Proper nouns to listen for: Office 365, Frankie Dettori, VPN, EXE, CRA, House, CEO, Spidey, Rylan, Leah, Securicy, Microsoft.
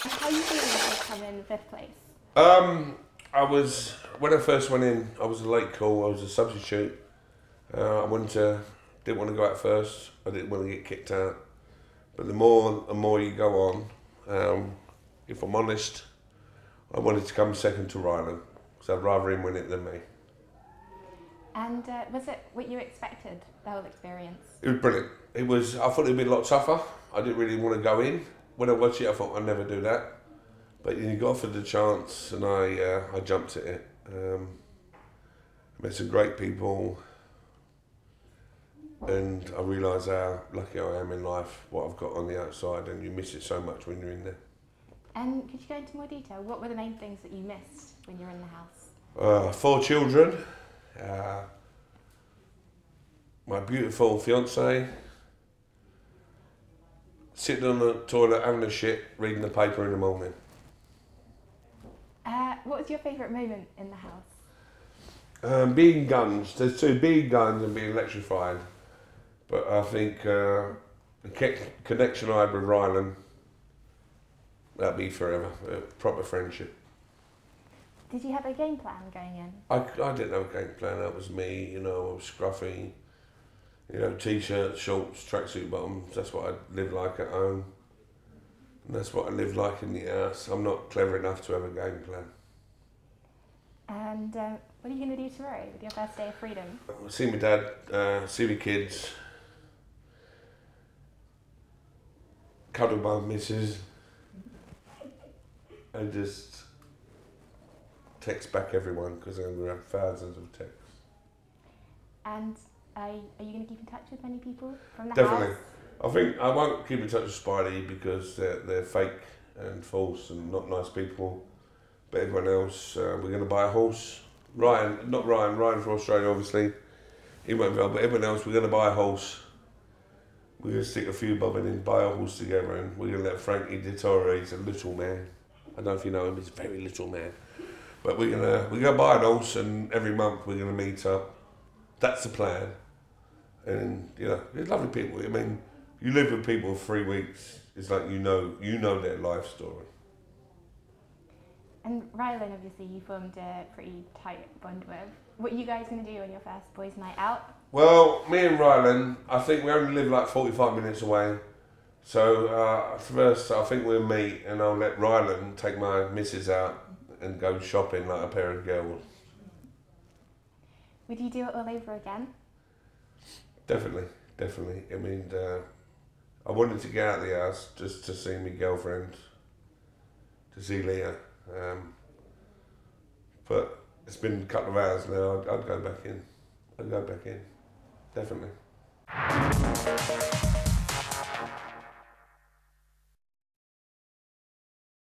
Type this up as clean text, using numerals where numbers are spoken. How are you feeling to come in fifth place? When I first went in, I was a late call, I was a substitute. Didn't want to go out first, I didn't want to get kicked out. But the more and more you go on, if I'm honest, I wanted to come second to Rylan, because I'd rather him win it than me. And was it what you expected, the whole experience? It was brilliant. It was, I thought it would be a lot tougher. I didn't really want to go in. When I watched it, I thought I'd never do that. But then you got offered the chance and I jumped at it. I met some great people and I realised how lucky I am in life, what I've got on the outside, and you miss it so much when you're in there. And could you go into more detail? What were the main things that you missed when you were in the house? 4 children, my beautiful fiancée, sitting on the toilet having a shit, reading the paper in the morning. What was your favourite moment in the house? Being guns. There's two, being guns and being electrified. But I think the connection I had with Rylan, that'd be forever, a proper friendship. Did you have a game plan going in? I didn't have a game plan, that was me, you know, I was scruffy. You know, t-shirts, shorts, tracksuit bottoms, that's what I live like at home. And that's what I live like in the house. I'm not clever enough to have a game plan. And what are you going to do tomorrow with your first day of freedom? I'll see my dad, see my kids, cuddle my missus, and just text back everyone, because I'm going to have thousands of texts. And are you going to keep in touch with many people from the house? Definitely. I think I won't keep in touch with Spidey because they're fake and false and not nice people. But everyone else, we're going to buy a horse. Ryan from Australia, obviously. He won't be able, but everyone else, we're going to buy a horse. We're going to stick a few bob in and buy a horse together, and we're going to let Frankie Dettori, he's a little man. I don't know if you know him, he's a very little man. But we're going to buy an horse, and every month we're going to meet up. That's the plan. And you know, they're lovely people. I mean, you live with people for 3 weeks, it's like you know their life story. And Rylan, obviously, you formed a pretty tight bond with. What are you guys going to do on your first boys' night out? Well, me and Rylan, I think we only live like 45 minutes away. So first, I think we'll meet, and I'll let Rylan take my missus out and go shopping like a pair of girls. Would you do it all over again? Definitely, definitely. I mean, I wanted to get out of the house just to see my girlfriend, to see Leah. But it's been a couple of hours now, I'd go back in, definitely.